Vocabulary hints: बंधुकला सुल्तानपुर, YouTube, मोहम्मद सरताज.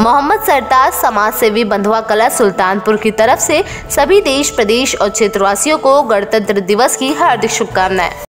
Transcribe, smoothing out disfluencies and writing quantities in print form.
मोहम्मद सरताज समाज सेवी बंधुकला सुल्तानपुर की तरफ से सभी देश, प्रदेश और क्षेत्रवासियों को गणतंत्र दिवस की हार्दिक शुभकामनाएं।